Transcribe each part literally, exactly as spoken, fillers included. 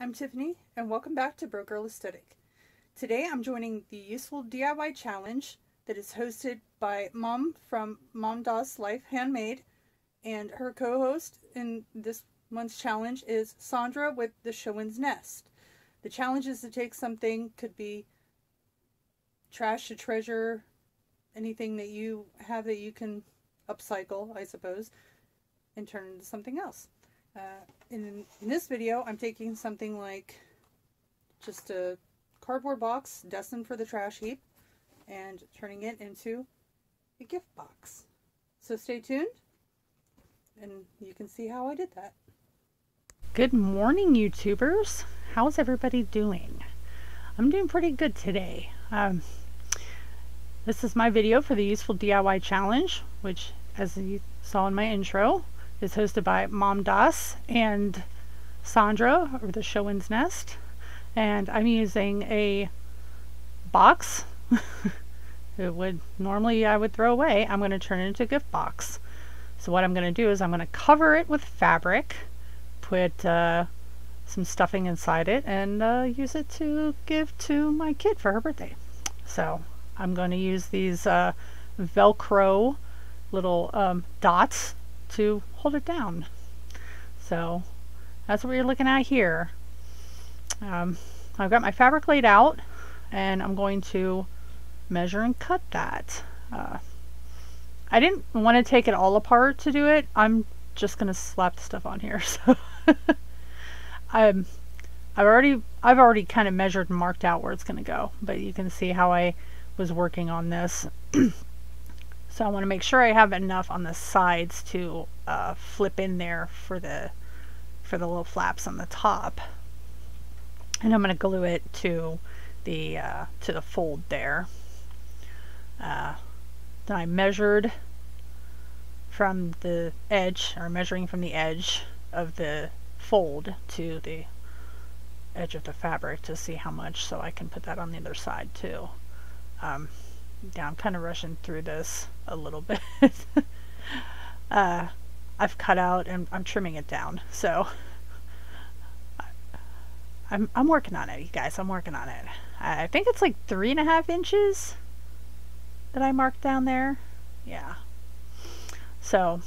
I'm Tiffany and welcome back to Broke Girl Aesthetic. Today I'm joining the Useful D I Y Challenge that is hosted by Mom from Mom Da's Life Handmade, and her co-host in this month's challenge is Sandra with the Showin's Nest. The challenge is to take something, could be trash to treasure, anything that you have that you can upcycle, I suppose, and turn into something else. Uh, in, in this video, I'm taking something like just a cardboard box destined for the trash heap and turning it into a gift box. So stay tuned and you can see how I did that. Good morning, YouTubers. How's everybody doing? I'm doing pretty good today. Um, this is my video for the Useful D I Y Challenge, which, as you saw in my intro, is hosted by Mom Das and Sandra, or the Showin's Nest, and I'm using a box. It would normally I would throw away. I'm going to turn it into a gift box. So what I'm going to do is I'm going to cover it with fabric, put uh, some stuffing inside it, and uh, use it to give to my kid for her birthday. So I'm going to use these uh, Velcro little um, dots to hold it down. So that's what you're looking at here. Um, I've got my fabric laid out and I'm going to measure and cut that. Uh, I didn't want to take it all apart to do it. I'm just going to slap the stuff on here. So I'm, I've already, I've already kind of measured and marked out where it's going to go, but you can see how I was working on this. So I want to make sure I have enough on the sides to uh, flip in there for the for the little flaps on the top, and I'm going to glue it to the uh, to the fold there. Uh, then I measured from the edge, or measuring from the edge of the fold to the edge of the fabric to see how much, so I can put that on the other side too. Um, Yeah, I'm kind of rushing through this a little bit. uh, I've cut out and I'm trimming it down, so I'm I'm working on it, you guys. I'm working on it. I think it's like three and a half inches that I marked down there. Yeah. So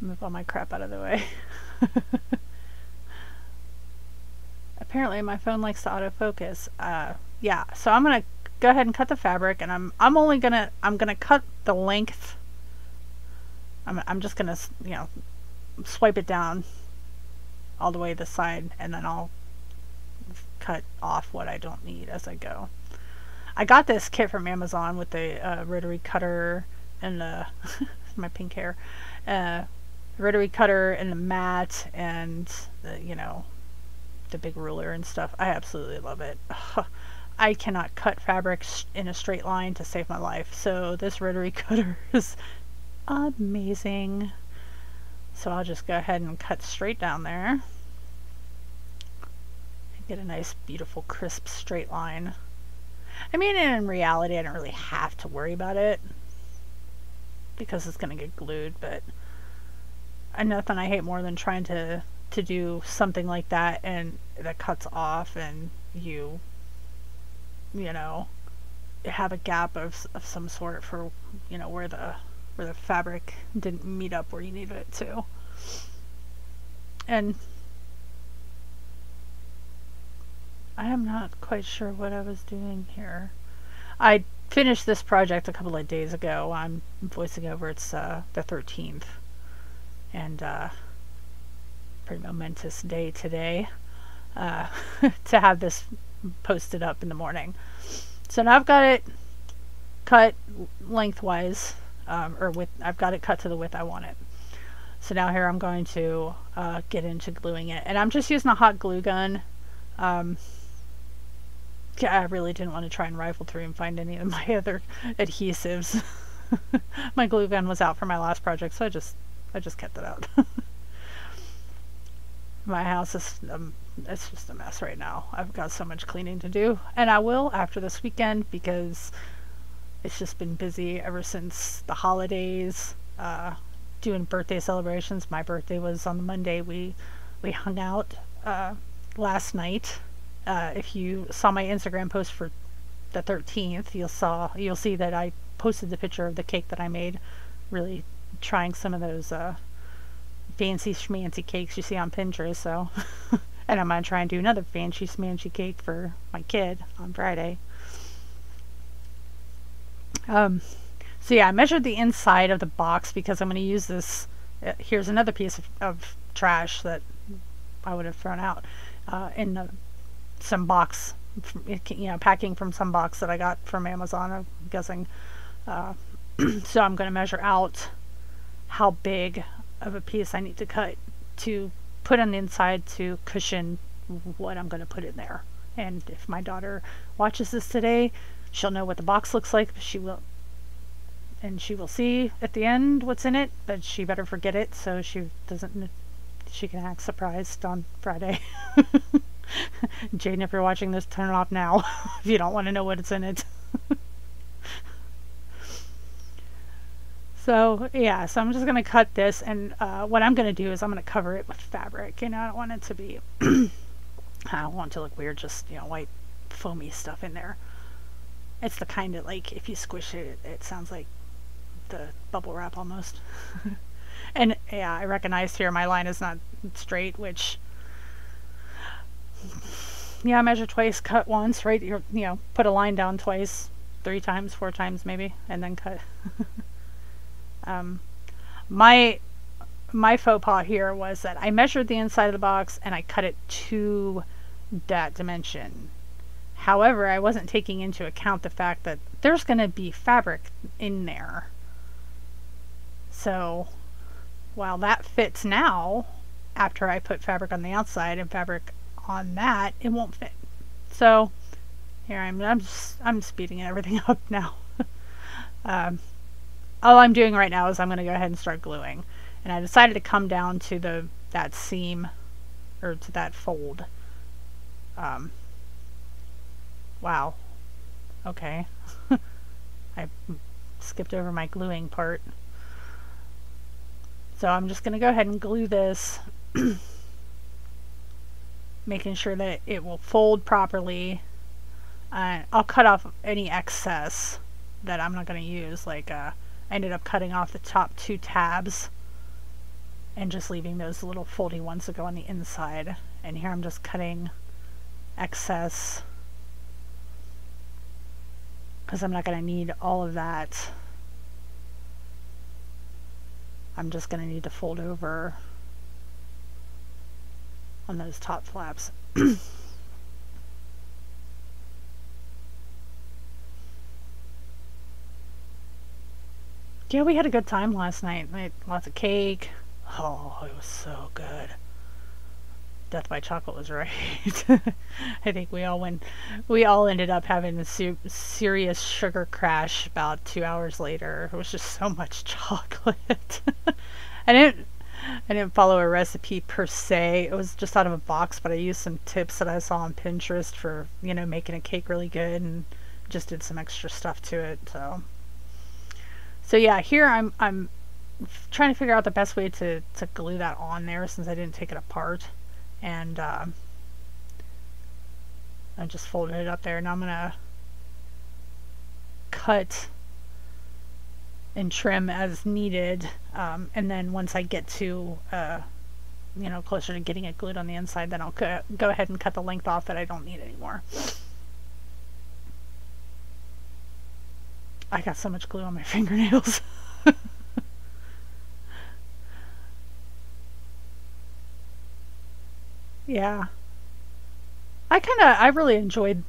move all my crap out of the way. Apparently, my phone likes to autofocus. Uh, yeah. So I'm gonna go ahead and cut the fabric, and I'm I'm only gonna I'm gonna cut the length. I'm I'm just gonna you know swipe it down all the way to the side, and then I'll cut off what I don't need as I go. I got this kit from Amazon with the uh, rotary cutter and the my pink hair, uh, rotary cutter and the mat and the, you know the big ruler and stuff. I absolutely love it. I cannot cut fabric in a straight line to save my life, so this rotary cutter is amazing. So I'll just go ahead and cut straight down there and get a nice, beautiful, crisp, straight line. I mean, in reality, I don't really have to worry about it because it's going to get glued, but nothing I hate more than trying to, to do something like that and that cuts off and you... you know, have a gap of, of some sort for, you know, where the where the fabric didn't meet up where you needed it to. And I am not quite sure what I was doing here. I finished this project a couple of days ago. I'm voicing over, it's uh, the thirteenth, and uh, pretty momentous day today uh, to have this posted up in the morning. So now I've got it cut lengthwise, um, or with I've got it cut to the width I want it. So now here I'm going to uh, get into gluing it, and I'm just using a hot glue gun. Um, yeah, I really didn't want to try and rifle through and find any of my other adhesives. My glue gun was out for my last project, so I just I just kept it out. My house is um, it's just a mess right now. I've got so much cleaning to do, and I will after this weekend because it's just been busy ever since the holidays, uh, doing birthday celebrations. My birthday was on the Monday. We we hung out uh, last night. Uh, if you saw my Instagram post for the thirteenth, you'll saw you'll see that I posted the picture of the cake that I made. Really trying some of those uh, fancy schmancy cakes you see on Pinterest. So, and I'm gonna try and do another fancy schmancy cake for my kid on Friday. Um, so yeah, I measured the inside of the box because I'm gonna use this. Uh, here's another piece of, of trash that I would have thrown out uh, in the, some box, you know, packing from some box that I got from Amazon, I'm guessing. Uh, so I'm going to measure out how big of a piece I need to cut to put on the inside to cushion what I'm going to put in there. And if my daughter watches this today, she'll know what the box looks like. She will, and she will see at the end what's in it, but she better forget it so she doesn't, she can act surprised on Friday. Jane, if you're watching this, turn it off now if you don't want to know what it's in it. So yeah, so I'm just going to cut this, and uh, what I'm going to do is I'm going to cover it with fabric. You know, I don't want it to be, I don't want it to look weird, just, you know, white foamy stuff in there. It's the kind of, like, if you squish it, it, it sounds like the bubble wrap almost. And yeah, I recognize here my line is not straight, which, yeah, measure twice, cut once, right? You're, you know, put a line down twice, three times, four times maybe, and then cut. um, my my faux pas here was that I measured the inside of the box and I cut it to that dimension. However, I wasn't taking into account the fact that there's going to be fabric in there. So while that fits now, after I put fabric on the outside and fabric on that, it won't fit. So here I'm I'm, just, I'm speeding everything up now. um, all I'm doing right now is I'm gonna go ahead and start gluing, and I decided to come down to the that seam or to that fold. Um, wow, okay. I skipped over my gluing part. So I'm just gonna go ahead and glue this, making sure that it will fold properly. Uh, I'll cut off any excess that I'm not going to use. Like, uh, I ended up cutting off the top two tabs and just leaving those little foldy ones that go on the inside. And here I'm just cutting excess because I'm not going to need all of that. I'm just going to need to fold over on those top flaps. Yeah, we had a good time last night. We had lots of cake. Oh, it was so good. Death by chocolate was right. I think we all went, we all ended up having a su serious sugar crash about two hours later. It was just so much chocolate. I didn't I didn't follow a recipe per se. It was just out of a box, but I used some tips that I saw on Pinterest for, you know, making a cake really good, and just did some extra stuff to it. So, so yeah, here I'm I'm trying to figure out the best way to to glue that on there since I didn't take it apart, and uh, I just folded it up there. And I'm gonna cut and trim as needed, um, and then once I get to uh, you know, closer to getting it glued on the inside, then I'll go ahead and cut the length off that I don't need anymore. I got so much glue on my fingernails. Yeah, I kind of I really enjoyed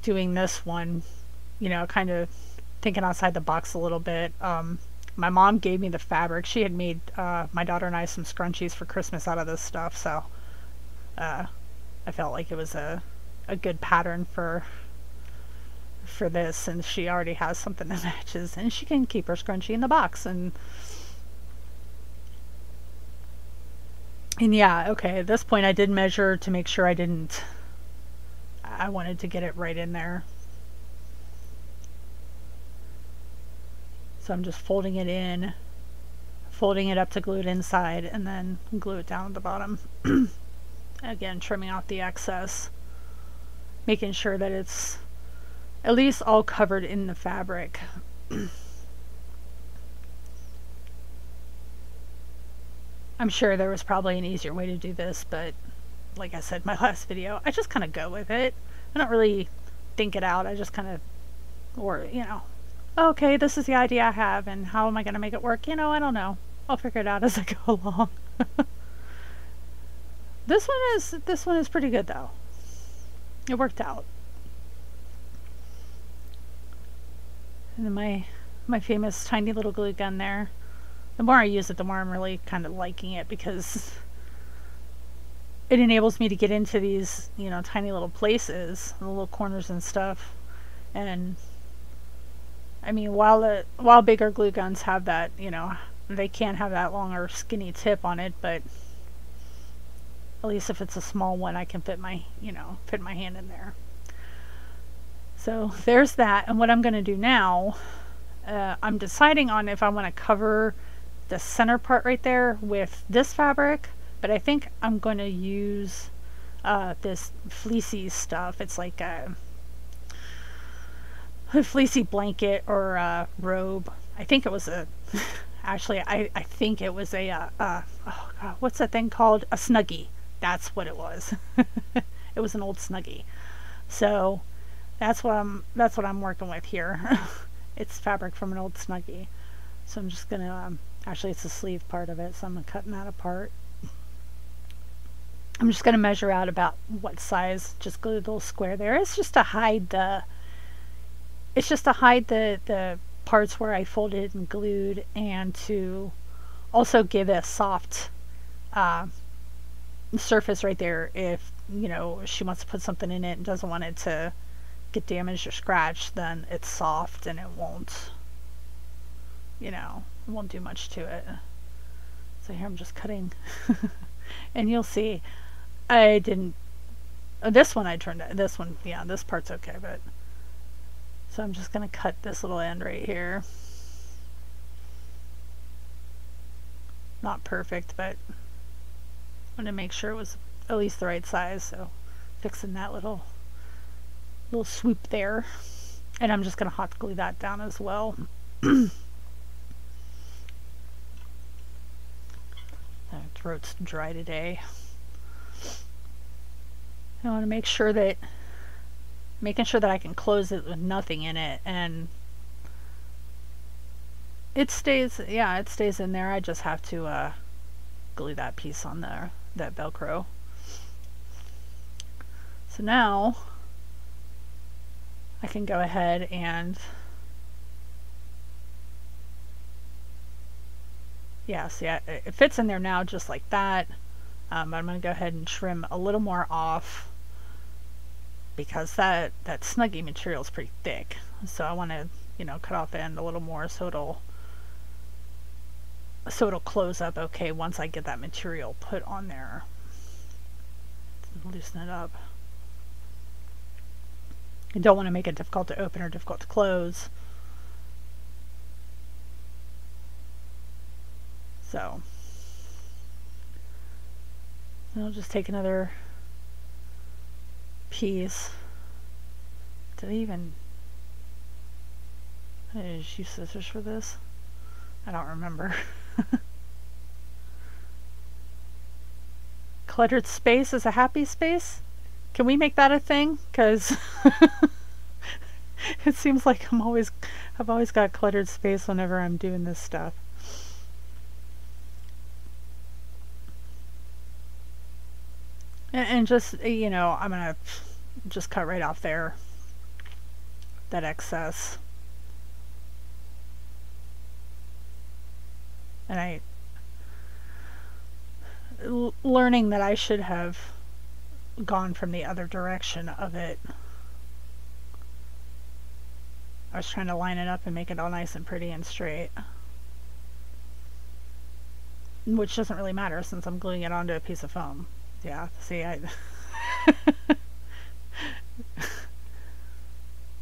doing this one, you know, kind of thinking outside the box a little bit. Um, my mom gave me the fabric. She had made uh, my daughter and I some scrunchies for Christmas out of this stuff, so uh, I felt like it was a, a good pattern for for this, since she already has something that matches, and she can keep her scrunchie in the box. And and yeah, okay, at this point I did measure to make sure I didn't, I wanted to get it right in there. So I'm just folding it in, folding it up to glue it inside, and then glue it down at the bottom. again, trimming out the excess, making sure that it's at least all covered in the fabric. I'm sure there was probably an easier way to do this, but like I said in my last video, I just kind of go with it. I don't really think it out. I just kind of, or, you know, okay, this is the idea I have, and how am I going to make it work? You know, I don't know. I'll figure it out as I go along. This one is, this one is pretty good though. It worked out. And then my, my famous tiny little glue gun there. The more I use it, the more I'm really kind of liking it, because it enables me to get into these, you know, tiny little places, the little corners and stuff. And I mean, while the, while bigger glue guns have that, you know, they can't have that long or skinny tip on it, but at least if it's a small one, I can fit my, you know, fit my hand in there. So there's that. And what I'm going to do now, uh, I'm deciding on if I want to cover the center part right there with this fabric, but I think I'm going to use uh, this fleecy stuff. It's like a, a fleecy blanket or a robe. I think it was a, actually, I, I think it was a, uh, uh, oh God, what's that thing called? A Snuggie. That's what it was. It was an old Snuggie. So that's what I'm, that's what I'm working with here. It's fabric from an old Snuggie. So I'm just going to, um, actually it's the sleeve part of it, so I'm cutting that apart. I'm just going to measure out about what size, just glue the little square there. It's just to hide the, it's just to hide the, the parts where I folded and glued, and to also give a soft uh, surface right there if, you know, she wants to put something in it and doesn't want it to get damaged or scratched, then it's soft and it won't, you know, it won't do much to it. So here I'm just cutting. And you'll see, I didn't, oh, this one I turned, this one, yeah, this part's okay, but, so I'm just going to cut this little end right here. Not perfect, but I'm going to make sure it was at least the right size, so fixing that little little swoop there. And I'm just going to hot glue that down as well. My throat's dry today. I want to make sure that, making sure that I can close it with nothing in it, and it stays, yeah, it stays in there. I just have to uh, glue that piece on there, that Velcro. So now I can go ahead and, yeah, see, I, it fits in there now just like that. Um, I'm going to go ahead and trim a little more off, because that, that Snuggie material is pretty thick. So I want to, you know, cut off the end a little more so it'll, so it'll close up okay once I get that material put on there. Loosen it up. I don't want to make it difficult to open or difficult to close. So I'll just take another piece. Did I even, did I just use scissors for this? I don't remember. Cluttered space is a happy space? Can we make that a thing? Because it seems like I'm always, I've always got cluttered space whenever I'm doing this stuff. And just, you know, I'm going to just cut right off there, that excess. And I, learning that I should have gone from the other direction of it. I was trying to line it up and make it all nice and pretty and straight. Which doesn't really matter since I'm gluing it onto a piece of foam. Yeah, see, I,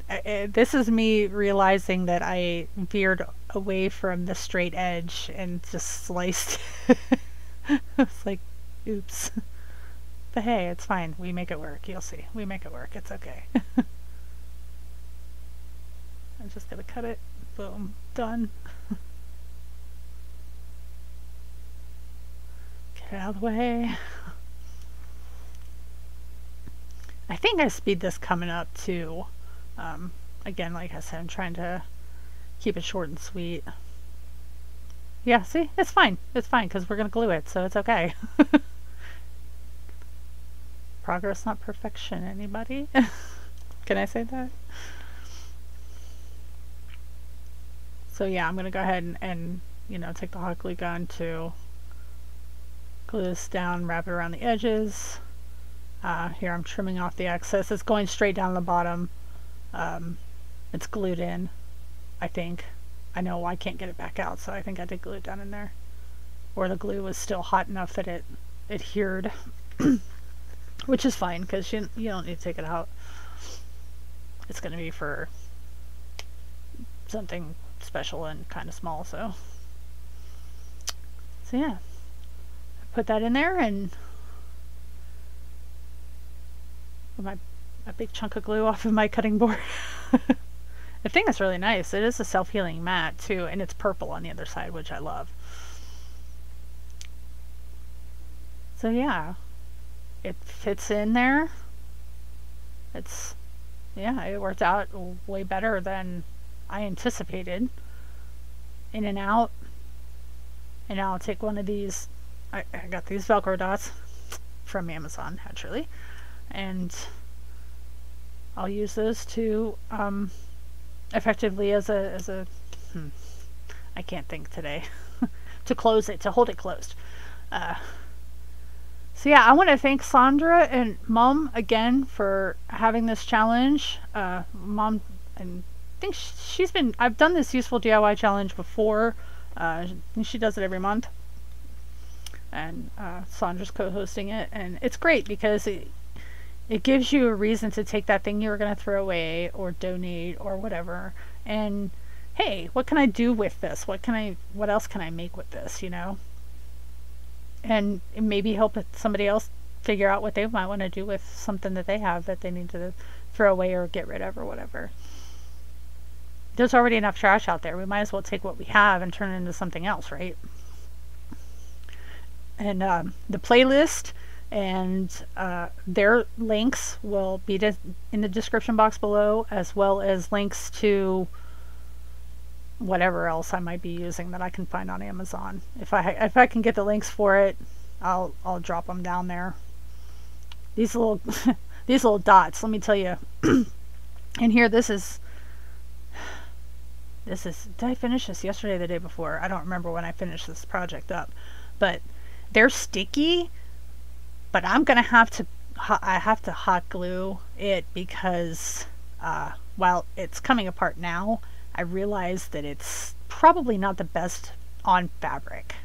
I, this is me realizing that I veered away from the straight edge and just sliced. It's like, oops. But hey, it's fine. We make it work. You'll see. We make it work. It's okay. I'm just going to cut it. Boom. Done. Get it out of the way. I think I speed this coming up too. Um, again, like I said, I'm trying to keep it short and sweet. Yeah, see? It's fine. It's fine because we're going to glue it, so it's okay. Progress, not perfection, anybody? Can I say that? So yeah, I'm going to go ahead and, and, you know, take the hot glue gun to glue this down, wrap it around the edges. Uh, here I'm trimming off the excess. It's going straight down the bottom. Um, it's glued in, I think. I know I can't get it back out, so I think I did glue it down in there. Or the glue was still hot enough that it adhered. Which is fine, because you, you don't need to take it out. It's going to be for something special and kind of small, so. So yeah. Put that in there, and my a big chunk of glue off of my cutting board. I think it's really nice. It is a self-healing mat too, and it's purple on the other side, which I love. So yeah, it fits in there. It's, yeah, it worked out way better than I anticipated. In and out. And now I'll take one of these. I, I got these Velcro dots from Amazon, naturally, and I'll use those to um, effectively as a as a hmm, I can't think today to close it, to hold it closed. Uh, so yeah, I want to thank Sandra and Mom again for having this challenge. Uh, Mom, and I think she's been I've done this Useful D I Y challenge before. Uh, she does it every month, and uh, Sandra's co-hosting it, and it's great because it. It gives you a reason to take that thing you were going to throw away or donate or whatever, and hey, what can I do with this? What can I? What else can I make with this? You know, and maybe help somebody else figure out what they might want to do with something that they have that they need to throw away or get rid of or whatever. There's already enough trash out there. We might as well take what we have and turn it into something else, right? And um, the playlist. And uh, their links will be in the description box below, as well as links to whatever else I might be using that I can find on Amazon. If I if I can get the links for it, I'll I'll drop them down there. These little these little dots. Let me tell you. And here, this is this is. Did I finish this yesterday or the day before? I don't remember when I finished this project up, but they're sticky. But I'm gonna have to, I have to hot glue it because uh, while it's coming apart now, I realize that it's probably not the best on fabric.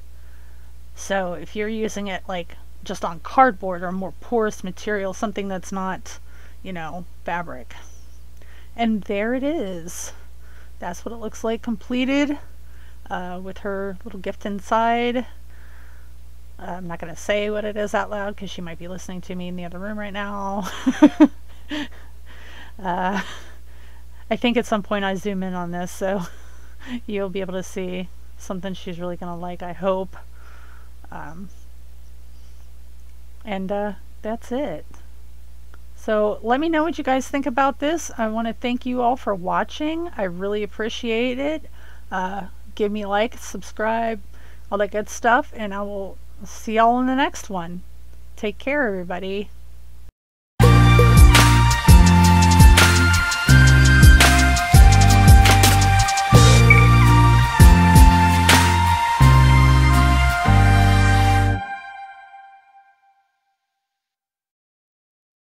So if you're using it like just on cardboard or more porous material, something that's not, you know, fabric. And there it is. That's what it looks like completed uh, with her little gift inside. I'm not going to say what it is out loud because she might be listening to me in the other room right now. uh, I think at some point I zoom in on this, so you'll be able to see something she's really going to like, I hope. Um, and uh, that's it. So let me know what you guys think about this. I want to thank you all for watching. I really appreciate it. Uh, give me a like, subscribe, all that good stuff, and I will see y'all in the next one. Take care, everybody.